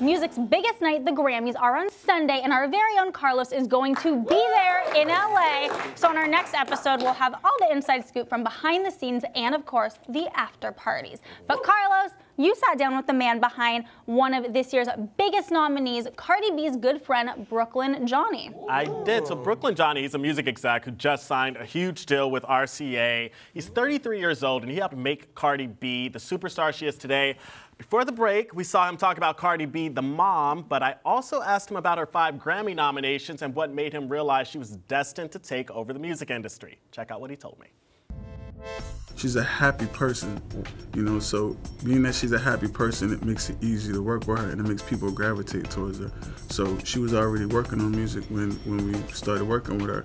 Music's biggest night, the Grammys, are on Sunday, and our very own Carlos is going to be there in LA. So on our next episode, we'll have all the inside scoop from behind the scenes and, of course, the after parties. But Carlos, you sat down with the man behind one of this year's biggest nominees, Cardi B's good friend, Brooklyn Johnny. I did. So Brooklyn Johnny is a music exec who just signed a huge deal with RCA. He's 33 years old, and he helped make Cardi B the superstar she is today. Before the break, we saw him talk about Cardi B, the mom, but I also asked him about her 5 Grammy nominations and what made him realize she was destined to take over the music industry. Check out what he told me. She's a happy person, you know, so being that she's a happy person, it makes it easy to work with her and it makes people gravitate towards her. So she was already working on music when we started working with her.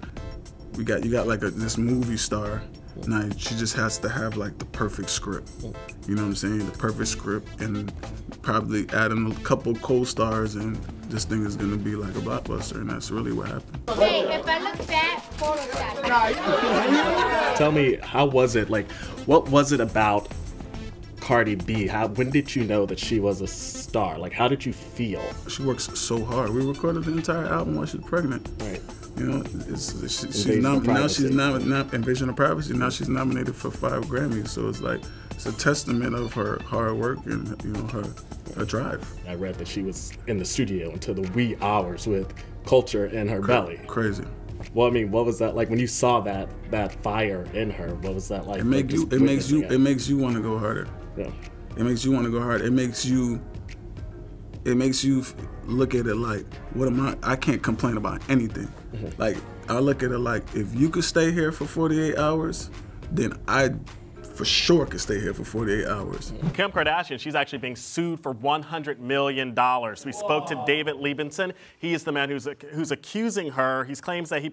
You got like this movie star. Now she just has to have like the perfect script, you know what I'm saying? The perfect script, and probably add in a couple co-stars, and this thing is gonna be like a blockbuster, and that's really what happened. Hey, if I look fat, photo shot. Tell me, how was it? Like, what was it about Cardi B? When did you know that she was a star? Like, how did you feel? She works so hard. We recorded the entire album while she was pregnant. Right. You know, Invasion of Privacy. Now she's nominated for 5 Grammys, so it's like it's a testament of her hard work and, you know, her drive. I read that she was in the studio until the wee hours with culture in her belly. Crazy. Well, I mean, what was that like when you saw that fire in her? What was that like? It makes you want to go harder. Yeah. It makes you want to go hard. It makes you look at it like, what am I? I can't complain about anything. Mm-hmm. Like, I look at it like, if you could stay here for 48 hours, then I for sure could stay here for 48 hours. Kim Kardashian, she's actually being sued for $100 million. We spoke to David Liebenson. He is the man who's accusing her. He claims that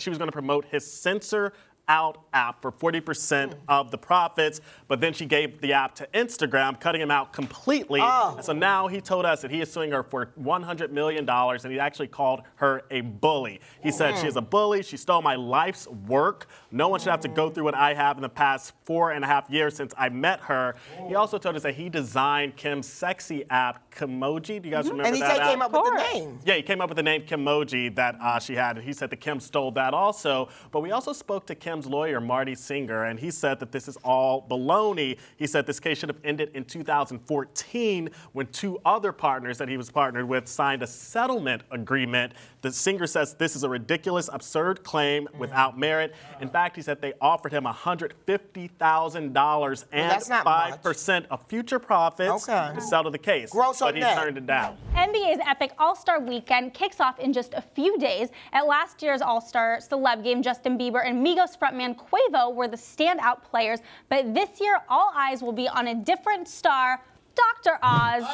she was going to promote his censor out app for 40% of the profits, but then she gave the app to Instagram, cutting him out completely. So now he told us that he is suing her for $100 million, and he actually called her a bully. He said, she is a bully, she stole my life's work. No one should have to go through what I have in the past 4.5 years since I met her. He also told us that he designed Kim's sexy app, Kimoji. Do you guys remember that? And he came up with the name. Yeah, he came up with the name Kimoji that she had, and he said that Kim stole that also. But we also spoke to Kim's lawyer, Marty Singer, and he said that this is all baloney. He said this case should have ended in 2014 when 2 other partners that he was partnered with signed a settlement agreement. The Singer says this is a ridiculous, absurd claim without merit. In fact, he said they offered him $150,000 and 5% of future profits to settle the case, but he turned it down. NBA's epic All-Star Weekend kicks off in just a few days. At last year's All-Star Celeb Game, Justin Bieber and Migos frontman Quavo were the standout players, but this year all eyes will be on a different star, Dr. Oz.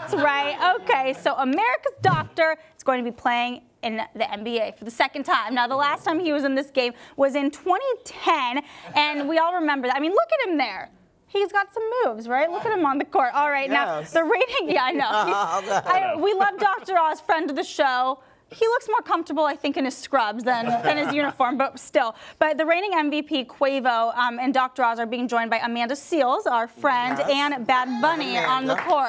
That's right. Okay, so America's doctor is going to be playing in the NBA for the 2nd time. Now, the last time he was in this game was in 2010, and we all remember that. I mean, look at him there. He's got some moves, right? Look at him on the court. All right, yes. Now, the rating, yeah, I know. We love Dr. Oz, friend of the show. He looks more comfortable, I think, in his scrubs than his uniform, but still. But the reigning MVP, Quavo, and Dr. Oz are being joined by Amanda Seals, our friend, and Bad Bunny on the court.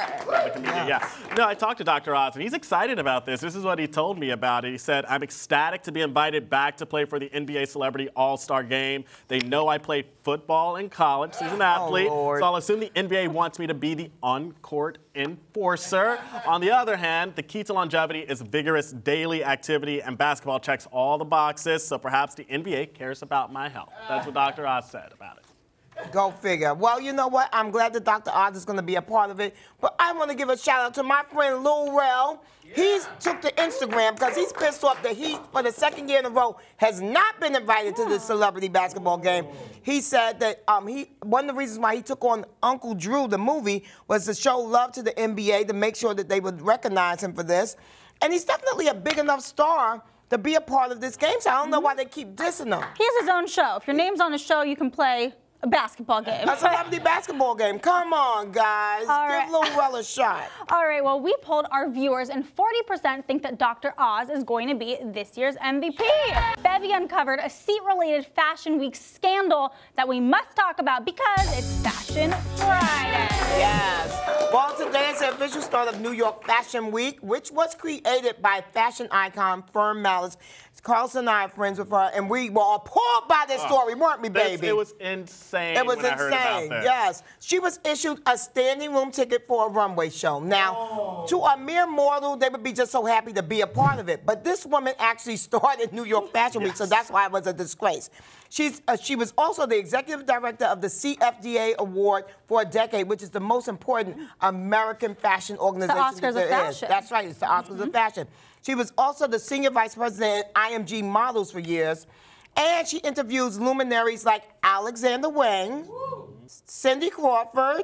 No, I talked to Dr. Oz, and he's excited about this. This is what he told me about it. He said, I'm ecstatic to be invited back to play for the NBA Celebrity All-Star Game. They know I played football in college. He's an athlete, so I'll assume the NBA wants me to be the on-court enforcer. On the other hand, the key to longevity is vigorous daily activity, and basketball checks all the boxes, so perhaps the NBA cares about my health. That's what Dr. Oz said about it. Go figure. Well, you know what? I'm glad that Dr. Oz is going to be a part of it, but I want to give a shout-out to my friend Lil Rel. He's took to Instagram because he's pissed off that he, for the 2nd year in a row, has not been invited to this celebrity basketball game. He said that one of the reasons why he took on Uncle Drew, the movie, was to show love to the NBA to make sure that they would recognize him for this. And he's definitely a big enough star to be a part of this game, so I don't know why they keep dissing him. He has his own show. If your name's on the show, you can play a basketball game. That's a lovely basketball game. Come on, guys. Give Lil Rel a shot. All right, well, we polled our viewers, and 40% think that Dr. Oz is going to be this year's MVP. Bevy uncovered a seat-related Fashion Week scandal that we must talk about because it's Fashion Friday. Yes. Well, today it's official start of New York Fashion Week, which was created by fashion icon Fern Mallis. Carlson and I are friends with her, and we were appalled by this story, weren't we, baby? It was insane. It was insane. I heard about that. Yes. She was issued a standing room ticket for a runway show. Now, to a mere mortal, they would be just so happy to be a part of it. But this woman actually started New York Fashion Week, so that's why it was a disgrace. She was also the executive director of the CFDA Award for a decade, which is the most important American fashion organization there is. That's right. It's the Oscars of Fashion. She was also the senior vice president at IMG Models for years, and she interviews luminaries like Alexander Wang, Cindy Crawford,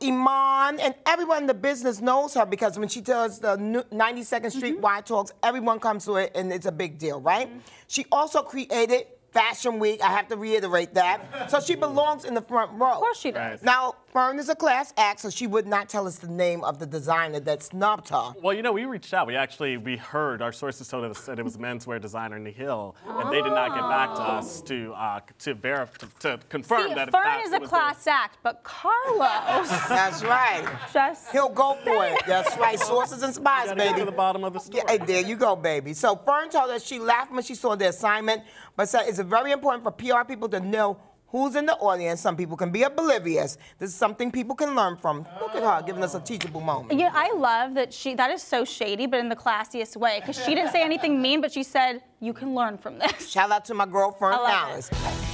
Iman, and everyone in the business knows her because when she does the 92nd Street Wide Talks, everyone comes to it, and it's a big deal, right? She also created Fashion Week. I have to reiterate that. So she belongs in the front row. Of course she does. Right. Now, Fern is a class act, so she would not tell us the name of the designer that snubbed her. Well, you know, we reached out. We heard, our sources told us that it was menswear designer Nihil, and they did not get back to us to confirm that. Fern is a class act, but Carlos. That's right. Just he'll go for it. That's right. Sources and spies, baby. Get to the bottom of the story. Yeah, there you go, baby. So Fern told us she laughed when she saw the assignment, but said it's very important for PR people to know who's in the audience. Some people can be oblivious. This is something people can learn from. Look at her giving us a teachable moment. Yeah, I love that that is so shady, but in the classiest way, because she didn't say anything mean, but she said, you can learn from this. Shout out to my girl, Fern Mallis.